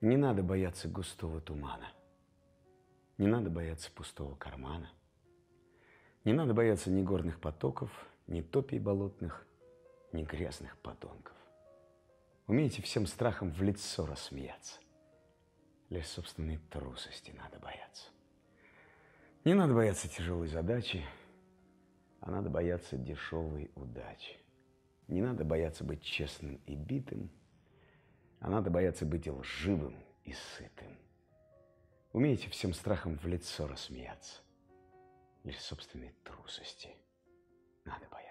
Не надо бояться густого тумана, не надо бояться пустого кармана, не надо бояться ни горных потоков, ни топий болотных, ни грязных подонков. Умейте всем страхом в лицо рассмеяться, лишь собственной трусости надо бояться. Не надо бояться тяжелой задачи, а надо бояться дешевой удачи. Не надо бояться быть честным и битым, а надо бояться быть лживым и сытым. Умейте всем страхом в лицо рассмеяться. Лишь собственной трусости надо бояться.